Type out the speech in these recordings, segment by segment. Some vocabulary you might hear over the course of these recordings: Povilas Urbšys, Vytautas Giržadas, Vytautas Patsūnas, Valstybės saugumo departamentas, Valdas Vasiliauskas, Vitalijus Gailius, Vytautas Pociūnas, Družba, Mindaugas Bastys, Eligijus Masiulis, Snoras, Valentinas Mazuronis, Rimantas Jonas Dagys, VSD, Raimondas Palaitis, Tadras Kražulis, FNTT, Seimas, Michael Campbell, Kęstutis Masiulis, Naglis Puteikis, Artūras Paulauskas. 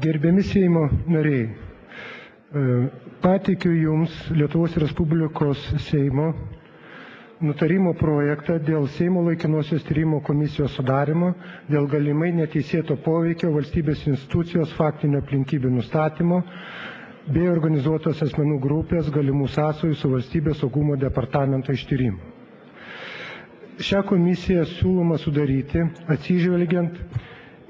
Gerbiami Seimo nariai, pateikiu Jums Lietuvos Respublikos Seimo nutarimo projektą dėl Seimo laikinosios tyrimo komisijos sudarimo, dėl galimai neteisėto poveikio valstybės institucijos faktinio aplinkybių nustatymo bei organizuotos asmenų grupės galimų sąsajų su valstybės saugumo departamento ištyrimu. Šią komisiją siūloma sudaryti atsižvelgiant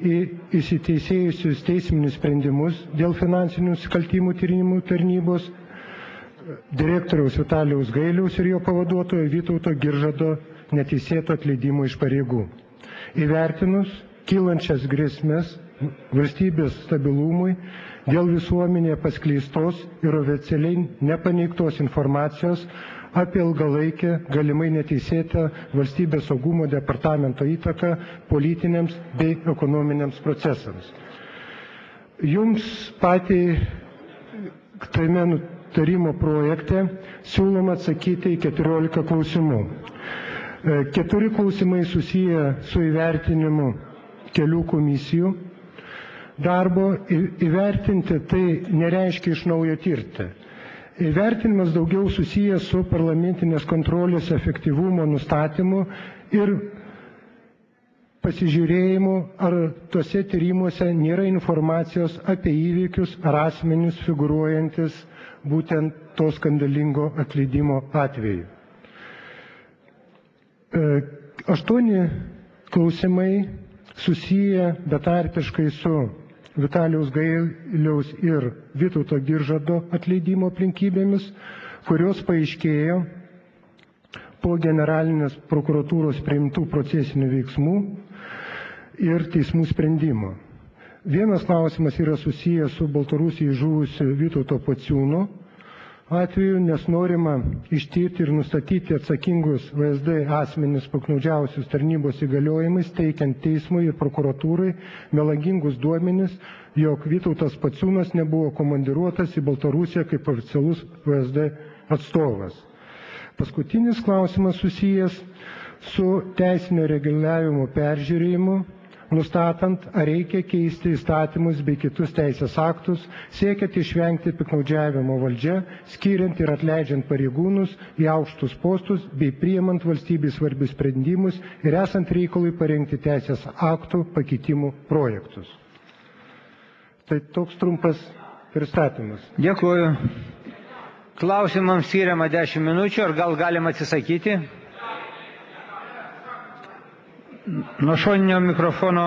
į įsiteisėjusius teisminius sprendimus dėl finansinių nusikaltimų tyrimų tarnybos direktoriaus Vitalijaus Gailiaus ir jo pavaduotojo Vytauto Giržado neteisėto atleidimo iš pareigų, įvertinus kylančias grėsmes valstybės stabilumui dėl visuomenėje paskleistos ir oficialiai nepaneigtos informacijos apie ilgalaikę galimai neteisėtą valstybės saugumo departamento įtaką politiniams bei ekonominiams procesams. Jums patį tame nutarimo projekte siūloma atsakyti į 14 klausimų. 4 klausimai susiję su įvertinimu kelių komisijų darbo. Įvertinti tai nereiškia iš naujo tirti. Įvertinimas daugiau susijęs su parlamentinės kontrolės efektyvumo nustatymu ir pasižiūrėjimu, ar tuose tyrimuose nėra informacijos apie įvykius ar asmenius figuruojantis būtent to skandalingo atleidimo atveju. 8 klausimai susiję betarpiškai su Vitalijaus Gailiaus ir Vytauto Giržado atleidimo aplinkybėmis, kurios paaiškėjo po generalinės prokuratūros priimtų procesinių veiksmų ir teismų sprendimo. Vienas klausimas yra susijęs su Baltarusijai žuvusiu Vytauto Pociūno atveju, nes norima ištirti ir nustatyti atsakingus VSD asmenis paknaudžiausius tarnybos įgaliojimais, teikiant teismui ir prokuratūrai melagingus duomenis, jog Vytautas Patsūnas nebuvo komandiruotas į Baltarusiją kaip oficialus VSD atstovas. Paskutinis klausimas susijęs su teisinio reguliavimo peržiūrėjimu, nustatant, ar reikia keisti įstatymus bei kitus teisės aktus, siekiant išvengti piktnaudžiavimo valdžia, skiriant ir atleidžiant pareigūnus į aukštus postus bei priimant valstybei svarbius sprendimus ir esant reikalui parengti teisės aktų pakeitimų projektus. Tai toks trumpas pristatymas. Dėkuoju. Klausimams skiriama 10 minučių, ar gal galima atsisakyti? Nuo šoninio mikrofono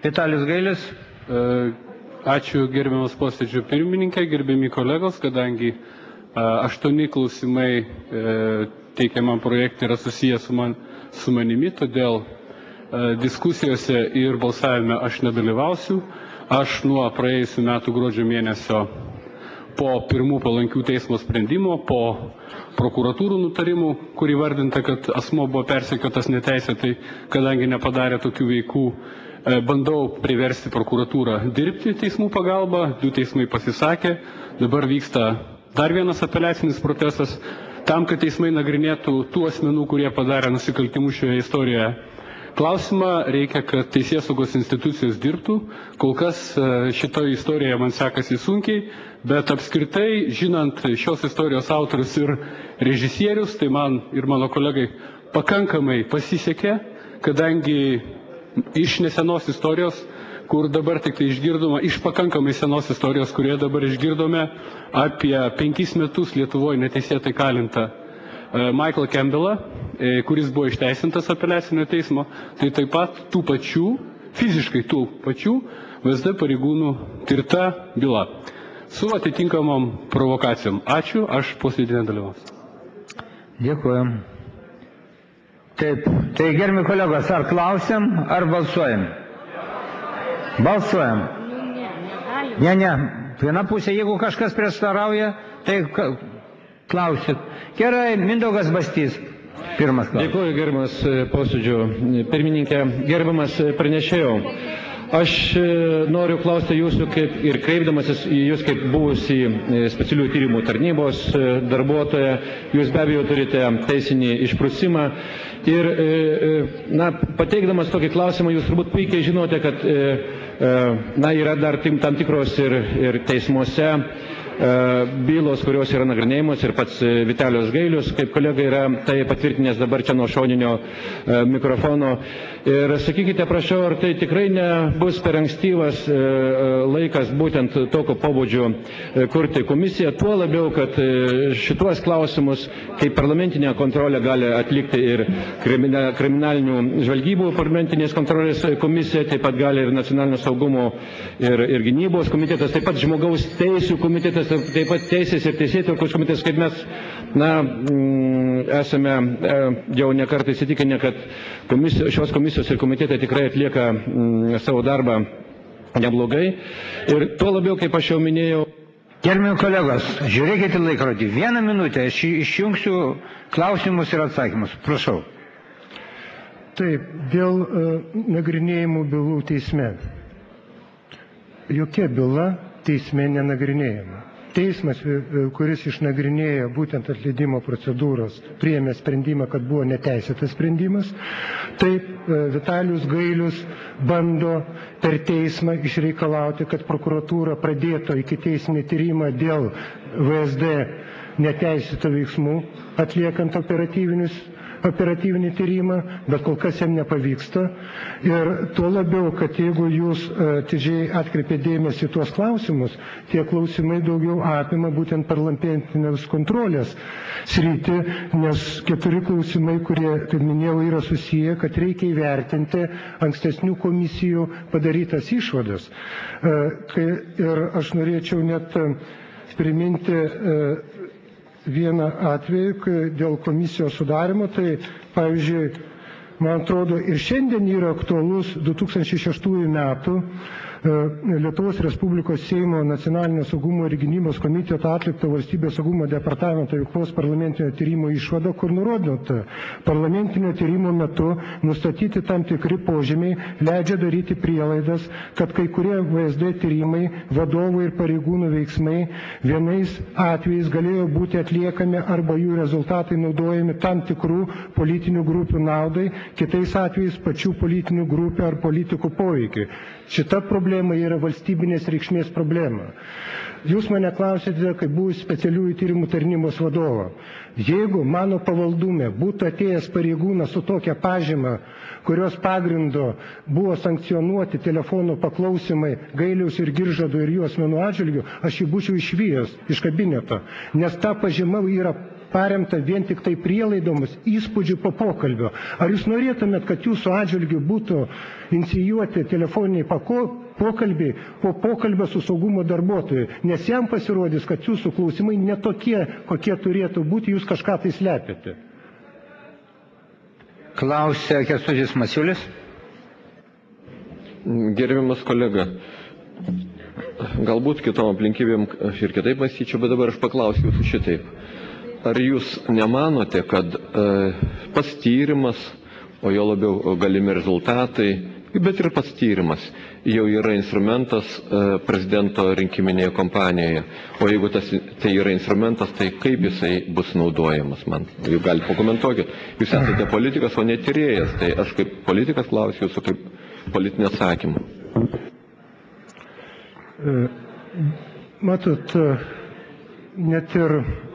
Vytalius Gailis. Ačiū gerbiamas posėdžių pirmininkė, gerbiami kolegos, kadangi 8 klausimai teikiamam projektui yra susiję su manimi, todėl diskusijose ir balsavime aš nedalyvausiu. Aš nuo praėjusių metų gruodžio mėnesio po pirmų palankių teismo sprendimo, po prokuratūrų nutarimų, kurį vardinta, kad asmo buvo persekiotas neteisėtai, kadangi nepadarė tokių veikų, bandau priversti prokuratūrą dirbti teismų pagalba, 2 teismai pasisakė, dabar vyksta dar vienas apeliacinis procesas, tam, kad teismai nagrinėtų tų asmenų, kurie padarė nusikaltimų šioje istorijoje. Klausimą reikia, kad teisėsaugos institucijos dirbtų, kol kas šitoje istorijoje man sekasi sunkiai, bet apskritai, žinant šios istorijos autorius ir režisierius, tai man ir mano kolegai pakankamai pasisekė, kadangi iš nesenos istorijos, kur dabar tik tai išgirdome, iš pakankamai senos istorijos, kurie dabar išgirdome apie 5 metus Lietuvoje neteisėtai kalintą Michael Campbellą, kuris buvo išteisintas apeliacinio teismo, tai taip pat tų pačių, fiziškai tų pačių VSD pareigūnų tirta byla su atitinkamom provokacijom. Ačiū, aš posėdį nedalyvausiu. Dėkuoju. Taip, tai gerbiami kolegos, ar klausim, ar balsuojam? Balsuojam. Ne, viena pusė, jeigu kažkas prieštarauja, tai klausit. Gerai, Mindaugas Bastys. Pirmas klausimas. Dėkuoju, gerbiamas posėdžio pirmininkė, gerbiamas pranešėjau. Aš noriu klausti jūsų ir kreipdamasis į jūs kaip buvusi specialių tyrimų tarnybos darbuotoja, jūs be abejo turite teisinį išprusimą ir pateikdamas tokį klausimą, jūs turbūt puikiai žinote, kad Na, yra dar tam tikros ir teismuose bylos, kurios yra nagrinėjimus, ir pats Vitalijus Gailius, kaip kolega, yra tai patvirtinęs dabar čia nuo šoninio mikrofono. Ir sakykite, prašau, ar tai tikrai nebus per ankstyvas laikas būtent tokio pobūdžio kurti komisiją, tuo labiau, kad šituos klausimus, kaip parlamentinė kontrolė gali atlikti ir kriminalinių žvalgybų parlamentinės kontrolės komisija, taip pat gali ir nacionalinio saugumo ir gynybos komitetas, taip pat žmogaus teisių komitetas, taip pat teisės ir teisėtvarkos komitetas, kaip mes esame jau nekartą įsitikinę, kad šios komisijos ir komitetai tikrai atlieka savo darbą neblogai. Ir tuo labiau, kaip aš jau minėjau. Gerbiami kolegos, žiūrėkite laikrodį. 1 minutė, aš išjungsiu klausimus ir atsakymus. Prašau. Taip, dėl nagrinėjimų bylų teisme. Jokia byla teisme nenagrinėjama. Teismas, kuris išnagrinėjo būtent atleidimo procedūros, priėmė sprendimą, kad buvo neteisėtas sprendimas. Taip, Vitalijus Gailius bando per teismą išreikalauti, kad prokuratūra pradėto ikiteisminį tyrimą dėl VSD neteisėtų veiksmų, atliekant operatyvinį tyrimą, bet kol kas jam nepavyksta. Ir tuo labiau, kad jeigu jūs atidžiai atkreipėte dėmesį į tuos klausimus, tie klausimai daugiau apima būtent parlamentinės kontrolės sritį, nes 4 klausimai, kurie, kaip minėjau, yra susiję, kad reikia įvertinti ankstesnių komisijų padarytas išvadas. Ir aš norėčiau net priminti vieną atvejį dėl komisijos sudarimo, tai pavyzdžiui, man atrodo, ir šiandien yra aktualus 2006 metų Lietuvos Respublikos Seimo nacionalinio saugumo ir gynybos komiteto atlikto valstybės saugumo departamento veiklos parlamentinio tyrimo išvada, kur nurodinta, parlamentinio tyrimo metu nustatyti tam tikri požymiai leidžia daryti prielaidas, kad kai kurie VSD tyrimai, vadovų ir pareigūnų veiksmai vienais atvejais galėjo būti atliekami arba jų rezultatai naudojami tam tikrų politinių grupių naudai, kitais atvejais pačių politinių grupių ar politikų poveikiai. Šita problema yra valstybinės reikšmės problema. Jūs mane klausėte, kaip buvus specialiųjų tyrimų tarnybos vadovo. Jeigu mano pavaldume būtų atėjęs pareigūnas su tokia pažyma, kurios pagrindo buvo sankcionuoti telefono paklausimai Gailiaus ir Giržado ir jų asmenų atžvilgių, aš jį būčiau išvijęs iš kabineto, nes ta pažyma yra paremta vien tik tai prielaidomus įspūdžių po pokalbio. Ar jūs norėtumėt, kad jūsų atžvilgiu būtų inicijuoti telefoniniai pokalbiai po pokalbio su saugumo darbuotojui, nes jam pasirodys, kad jūsų klausimai netokie, kokie turėtų būti, jūs kažką tai slepiate? Klausia Kęstutis Masiulis. Gerbiamas kolega, galbūt kitom aplinkybėm aš ir kitaip mąstyčiau, bet dabar aš paklausiu jūsų šitaip. Ar jūs nemanote, kad pats tyrimas, o jo labiau galimi rezultatai, bet ir pats tyrimas jau yra instrumentas prezidento rinkiminėje kompanijoje? O jeigu tai yra instrumentas, tai kaip jisai bus naudojamas man? Jūs galite pakomentuokit. Jūs esate politikas, o ne tyrėjas. Tai aš kaip politikas klausiu jūsų kaip politinį atsakymą. Matot, net ir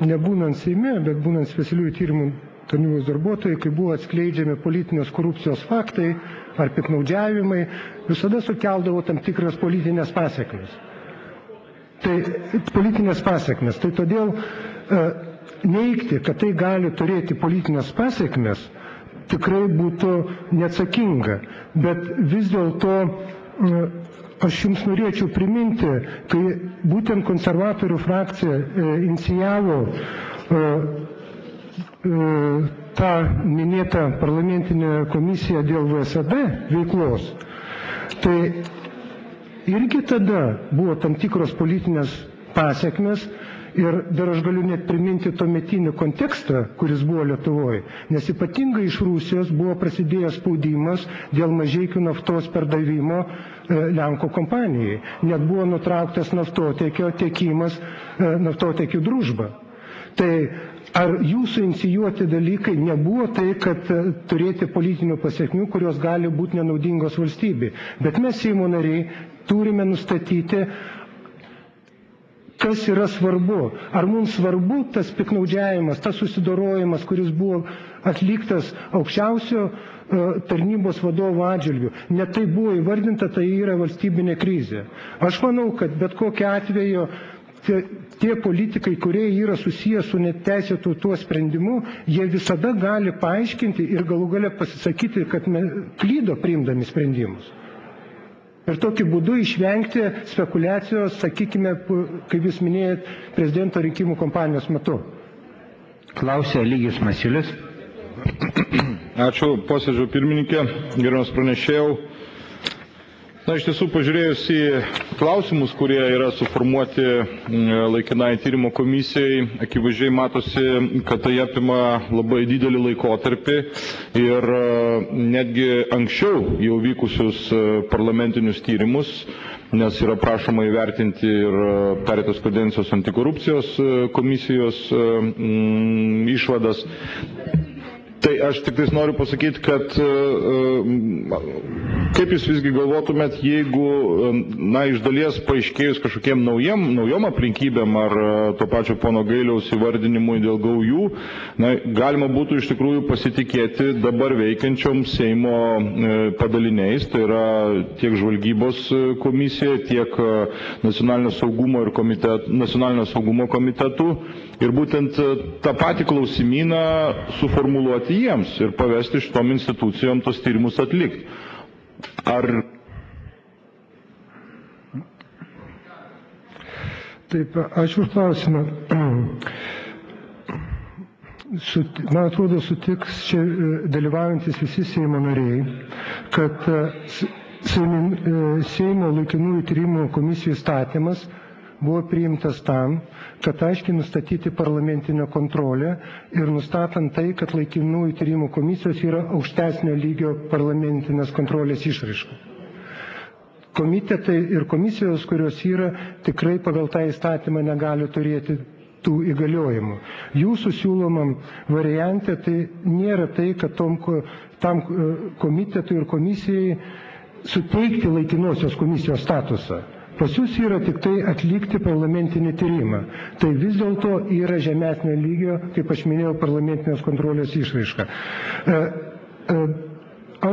nebūnant Seime, bet būnant specialiųjų tyrimų tarnybos darbuotojai, kai buvo atskleidžiami politinės korupcijos faktai ar piktnaudžiavimai, visada sukeldavo tam tikras politinės pasekmes. Tai politinės pasekmes. Tai todėl neigti, kad tai gali turėti politinės pasekmes, tikrai būtų neatsakinga. Bet vis dėlto aš jums norėčiau priminti, kai būtent konservatorių frakcija inicijavo tą minėtą parlamentinę komisiją dėl VSD veiklos, tai irgi tada buvo tam tikros politinės pasekmės. Ir dar aš galiu net priminti tuometinį kontekstą, kuris buvo Lietuvoje, nes ypatingai iš Rusijos buvo prasidėjęs spaudimas dėl Mažeikių naftos perdavimo Lenkų kompanijai. Net buvo nutrauktas naftotiekio tiekimas Družba. Tai Ar jūsų inicijuoti dalykai nebuvo tai, kad turėti politinių pasiekmių, kurios gali būti nenaudingos valstybei? Bet mes, Seimo nariai, turime nustatyti, kas yra svarbu. Ar mums svarbu tas piknaudžiavimas, tas susidorojimas, kuris buvo atliktas aukščiausio tarnybos vadovo atžvilgiu. Net tai buvo įvardinta, tai yra valstybinė krizė. Aš manau, kad bet kokiu atveju tie politikai, kurie yra susiję su neteisėtu tuo sprendimu, jie visada gali paaiškinti ir galų gale pasisakyti, kad klydo priimdami sprendimus. Ir tokiu būdu išvengti spekulacijos, sakykime, kaip jūs minėjot, prezidento rinkimų kompanijos metu. Klausė Eligijus Masiulis. Ačiū, posėdžio pirmininkė, gerbiamas pranešėjau. Na, iš tiesų, pažiūrėjus į klausimus, kurie yra suformuoti laikinai tyrimo komisijai, akivaizdžiai matosi, kad tai apima labai didelį laikotarpį ir netgi anksčiau jau vykusius parlamentinius tyrimus, nes yra prašoma įvertinti ir pereitos kadencijos antikorupcijos komisijos išvadas. Tai aš tik tais noriu pasakyti, kad kaip jūs visgi galvotumėt, jeigu, na, iš dalies paaiškėjus kažkokiem naujom aplinkybėm ar to pačio pono Gailiaus įvardinimui dėl gaujų, na, galima būtų iš tikrųjų pasitikėti dabar veikiančiom Seimo padaliniais, tai yra tiek žvalgybos komisija, tiek nacionalinio saugumo komitetų ir būtent tą patį klausimyną suformuluoti jiems ir pavesti šitom institucijom tos tyrimus atlikti. Ar... Taip, ačiū už klausimą. Man atrodo, sutiks čia dalyvaujantis visi Seimo nariai, kad Seimo laikinųjų tyrimų komisijų įstatymas buvo priimtas tam, kad aiškiai nustatyti parlamentinę kontrolę ir nustatant tai, kad laikinųjų tyrimų komisijos yra aukštesnio lygio parlamentinės kontrolės išraiška. Komitetai ir komisijos, kurios yra, tikrai pagal tą įstatymą negali turėti tų įgaliojimų. Jūsų siūlomam variante tai nėra tai, kad tam komitetui ir komisijai suteikti laikinosios komisijos statusą. Pas jūs yra tik tai atlikti parlamentinį tyrimą. Tai vis dėlto yra žemesnio lygio, kaip aš minėjau, parlamentinės kontrolės išraiška.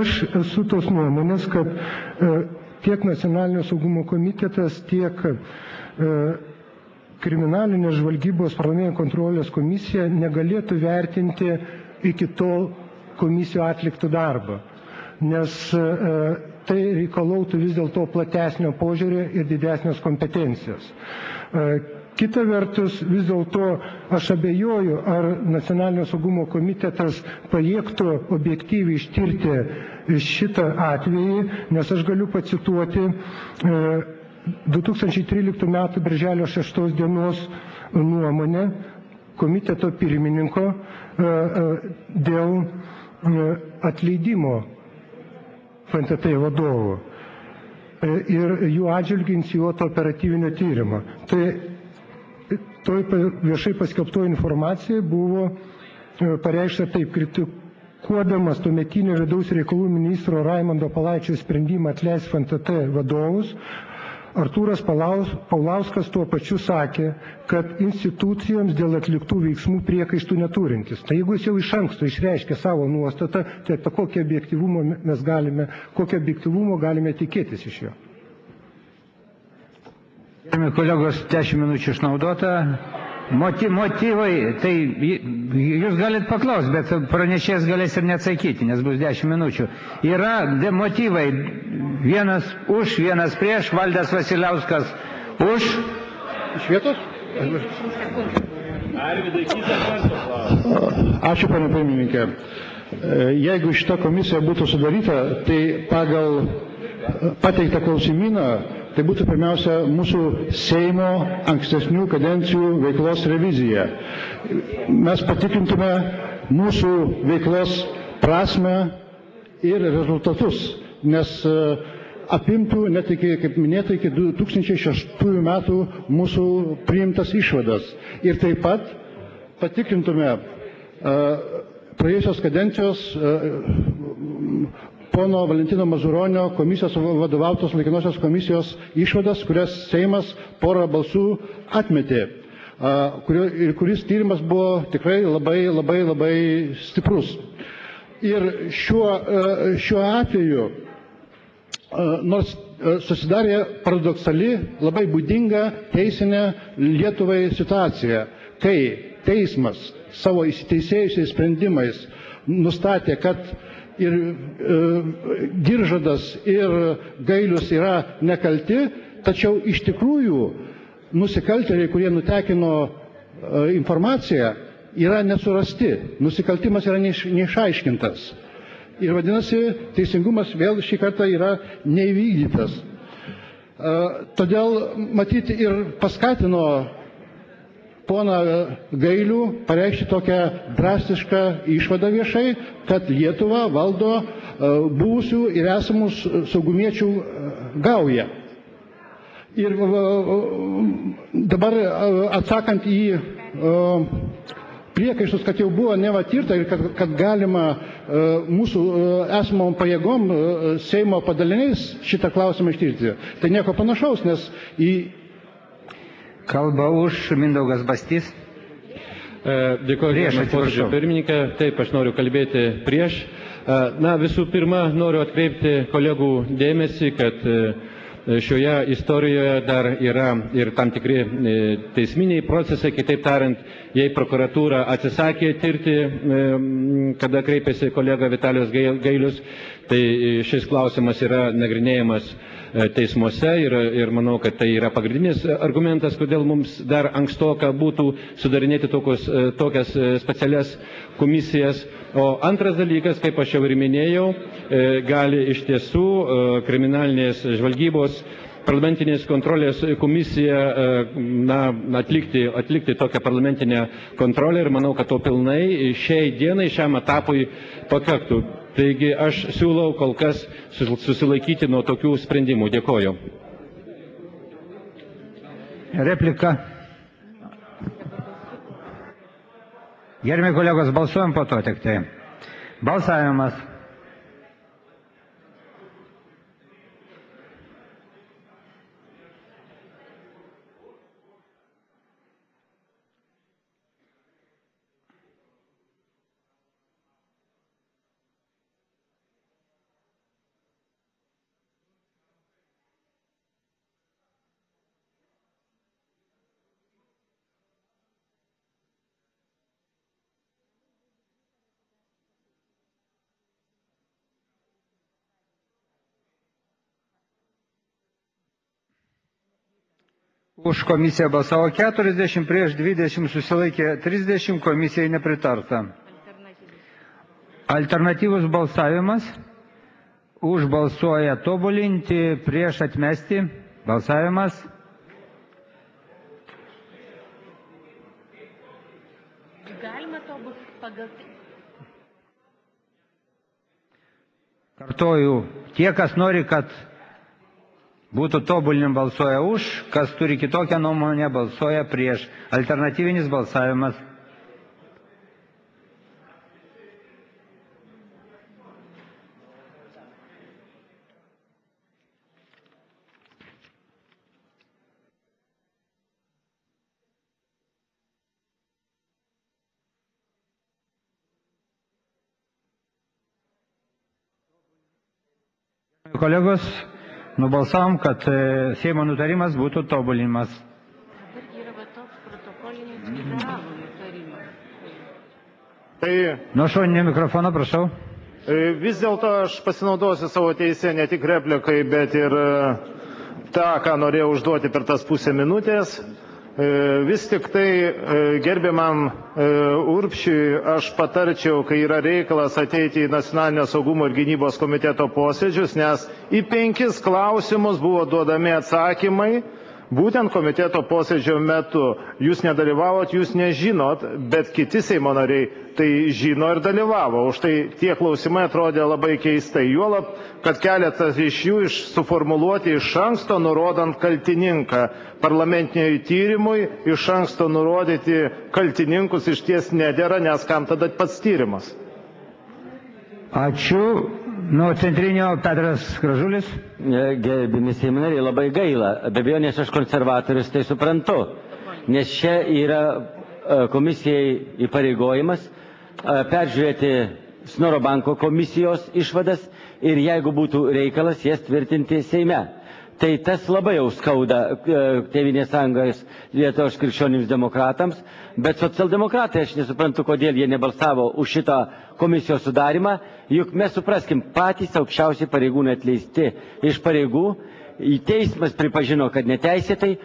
Aš esu tos nuomonės, kad tiek Nacionalinio saugumo komitetas, tiek kriminalinės žvalgybos parlamentinės kontrolės komisija negalėtų vertinti iki tol komisijų atliktų darbą. Nes tai reikalautų vis dėlto platesnio požiūrio ir didesnės kompetencijos. Kita vertus, vis dėlto aš abejoju, ar Nacionalinio saugumo komitetas pajėgtų objektyviai ištirti šitą atvejį, nes aš galiu pacituoti 2013 m. birželio 6 dienos nuomonę komiteto pirmininko dėl atleidimo FNTT vadovų ir jų atžvilgiu inicijuoto operatyvinio tyrimo. Tai toj viešai paskelbtoj informacijai buvo pareikšta taip, kritikuodamas tuometinio vidaus reikalų ministro Raimondo Palaičio sprendimą atleisti FNTT vadovus, Artūras Paulauskas tuo pačiu sakė, kad institucijoms dėl atliktų veiksmų priekaištų neturintis. Tai jeigu jis jau iš anksto išreiškė savo nuostatą, tai apie kokio objektyvumo galime tikėtis iš jo. Kolegos, 10 minučių išnaudota. Motyvai, tai jūs galite paklausti, bet pranešės galės ir neatsakyti, nes bus 10 minučių. Yra motyvai, vienas už, vienas prieš, Valdas Vasiliauskas už. Iš vietos? Ačiū, pane pirmininkė. Jeigu šita komisija būtų sudaryta, tai pagal pateiktą klausimyną, tai būtų pirmiausia mūsų Seimo ankstesnių kadencijų veiklos revizija. Mes patikrintume mūsų veiklos prasme ir rezultatus, nes apimtų net iki, kaip minėta, iki 2006 metų mūsų priimtas išvadas. Ir taip pat patikrintume praėjusios kadencijos pono Valentino Mazuronio komisijos vadovautos laikinosios komisijos išvadas, kurias Seimas porą balsų atmetė, kuris tyrimas buvo tikrai labai stiprus. Ir šiuo atveju, nors susidarė paradoksali, labai būdinga teisinė Lietuvai situacija, kai teismas savo įsiteisėjusiais sprendimais nustatė, kad ir Giržadas ir Gailius yra nekalti, tačiau iš tikrųjų nusikaltėliai, kurie nutekino informaciją, yra nesurasti. Nusikaltimas yra neišaiškintas. Ir vadinasi, teisingumas vėl šį kartą yra neįvykdytas. Todėl matyti ir paskatino poną Gailių pareikšti tokią drastišką išvadą viešai, kad Lietuvą valdo buvusių ir esamų saugumiečių gauja. Ir dabar atsakant į priekaištus, kad jau buvo nevatirta ir kad galima mūsų esamom pajėgom Seimo padaliniais šitą klausimą ištirti. Tai nieko panašaus, nes į... Kalba už Mindaugas Bastys. Dėkoju, atsiprašau, pirmininkė. Taip, aš noriu kalbėti prieš. Na, visų pirma, noriu atkreipti kolegų dėmesį, kad šioje istorijoje dar yra ir tam tikri teisminiai procesai. Kitaip tariant, jei prokuratūra atsisakė tirti, kada kreipėsi kolega Vitalijus Gailius, tai šis klausimas yra nagrinėjimas teismuose ir manau, kad tai yra pagrindinis argumentas, kodėl mums dar ankstoka būtų sudarinėti tokias specialias komisijas. O antras dalykas, kaip aš jau ir minėjau, gali iš tiesų kriminalinės žvalgybos parlamentinės kontrolės komisija atlikti tokią parlamentinę kontrolę ir manau, kad to pilnai šiai dienai, šiam etapui pakaktų. Taigi aš siūlau kol kas susilaikyti nuo tokių sprendimų. Dėkoju. Replika. Gerbiami kolegos, balsuojam po to tik tai. Balsavimas. Už komisiją balsavo 40, prieš 20 susilaikė 30, komisijai nepritarta. Alternatyvus balsavimas. Už balsuoja tobulinti, prieš atmesti. Balsavimas. Galima tobulinti pagal... Kartoju, tie, kas nori, kad... būtų tobulinim, balsuoja už, kas turi kitokią nuomonę, balsuoja prieš. Alternatyvinis balsavimas. Kolegos, nubalsavom, kad Seimo nutarimas būtų tobulinimas. Nuo šoninio mikrofono, prašau. Vis dėlto aš pasinaudosiu savo teisę ne tik replikai, bet ir tą, ką norėjau užduoti per tas pusę minutės. Vis tik tai gerbiamam Urbšiui aš patarčiau, kai yra reikalas, ateiti į Nacionalinio saugumo ir gynybos komiteto posėdžius, nes į 5 klausimus buvo duodami atsakymai, Būtent komiteto posėdžio metu jūs nedalyvavot, jūs nežinot, bet kiti Seimo nariai tai žino ir dalyvavo. Už tai tie klausimai atrodė labai keistai, juolab, kad keletas iš jų suformuluoti iš anksto nurodant kaltininką. Parlamentiniai tyrimui iš anksto nurodyti kaltininkus iš ties nedėra, nes kam tada pats tyrimas? Ačiū. Nuo centrinio Tadras Kražulis. Gerbiami Seimo nariai, labai gaila. Be abejo, nes aš konservatorius tai suprantu. Nes čia yra komisijai įpareigojimas peržiūrėti Snoro banko komisijos išvadas ir jeigu būtų reikalas jas tvirtinti Seime. Tai tas labai jau skauda Tėvynės Sąjungos Lietuvos krikščionims demokratams, bet socialdemokratai, aš nesuprantu, kodėl jie nebalsavo už šitą komisijos sudarimą, juk mes supraskim, patys aukščiausiai pareigūnai atleisti iš pareigų, teismas pripažino, kad neteisėtai,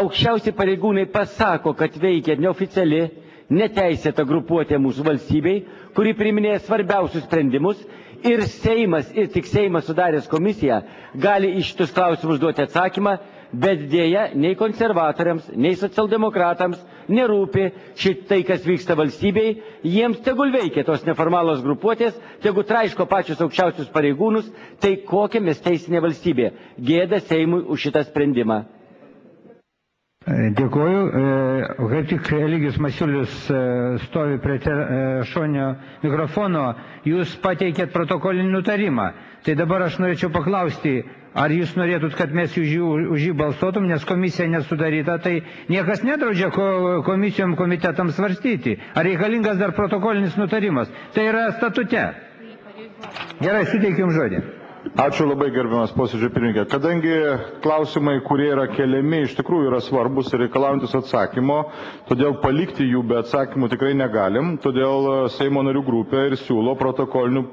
aukščiausiai pareigūnai pasako, kad veikia neoficiali, neteisėta grupuotė mūsų valstybei, kuri priiminėja svarbiausius sprendimus. Ir Seimas, ir tik Seimas sudaręs komisiją gali iš šitus klausimus duoti atsakymą, bet dėja nei konservatoriams, nei socialdemokratams nerūpi šitai, kas vyksta valstybei. Jiems tegul veikia tos neformalos grupuotės, tegul traiško pačius aukščiausius pareigūnus, tai kokia mes teisinė valstybė. Gėda Seimui už šitą sprendimą. Dėkuoju. Kaip tik Eligijus Masiulis stovi prie šonio mikrofono, jūs pateikėt protokolinį nutarimą. Tai dabar aš norėčiau paklausti, ar jūs norėtumėt, kad mes už jį balsuotum, nes komisija nesudaryta, tai niekas nedraudžia komisijom komitetams svarstyti. Ar reikalingas dar protokolinis nutarimas? Tai yra statute. Gerai, suteikiu žodį. Ačiū labai, gerbiamas posėdžio pirmininkė. Kadangi klausimai, kurie yra keliami, iš tikrųjų yra svarbus ir reikalaujantis atsakymo, todėl palikti jų be atsakymų tikrai negalim, todėl Seimo narių grupė ir siūlo protokolinių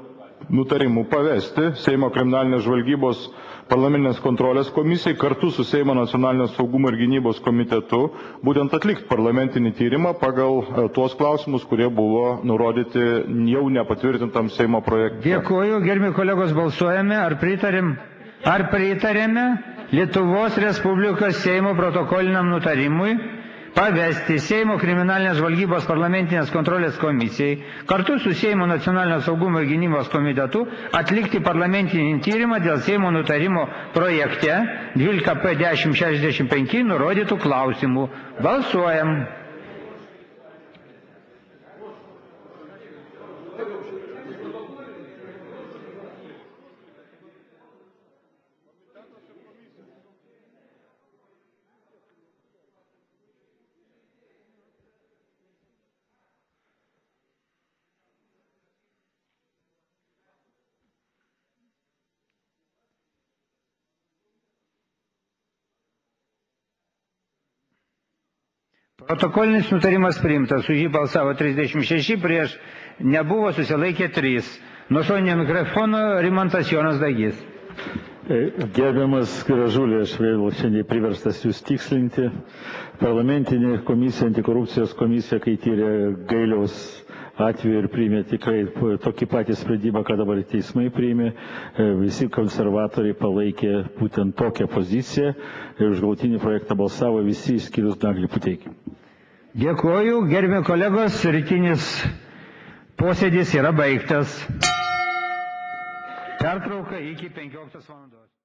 nutarimų pavesti Seimo kriminalinės žvalgybos parlamentinės kontrolės komisijai kartu su Seimo nacionalinės saugumo ir gynybos komitetu būtent atlikti parlamentinį tyrimą pagal tuos klausimus, kurie buvo nurodyti jau nepatvirtintam Seimo projektui. Dėkuoju, gerbiami kolegos, balsuojame, ar pritarėme Lietuvos Respublikos Seimo protokoliniam nutarimui pavesti Seimo kriminalinės žvalgybos parlamentinės kontrolės komisijai kartu su Seimo nacionalinio saugumo ir gynybos komitetu atlikti parlamentinį tyrimą dėl Seimo nutarimo projekte 12P1065 nurodytų klausimų. Balsuojam. Protokolinis nutarimas priimtas, už jį balsavo 36, prieš nebuvo, susilaikė 3. Nuo šoninio mikrofono Rimantas Jonas Dagys. Gerbiamas Kražulė, aš vėl šiandien priverstas jūs tikslinti. Parlamentinė komisija, antikorupcijos komisija, kai tyrė Gailiaus atveju ir priėmė tikrai tokį patį sprendimą, ką dabar teismai priėmė. Visi konservatoriai palaikė būtent tokią poziciją ir už galutinį projektą balsavo visi išskyrus Naglį Puteikį. Dėkuoju, gerbiami kolegos, rytinis posėdis yra baigtas. Pertrauka iki 15 valandos.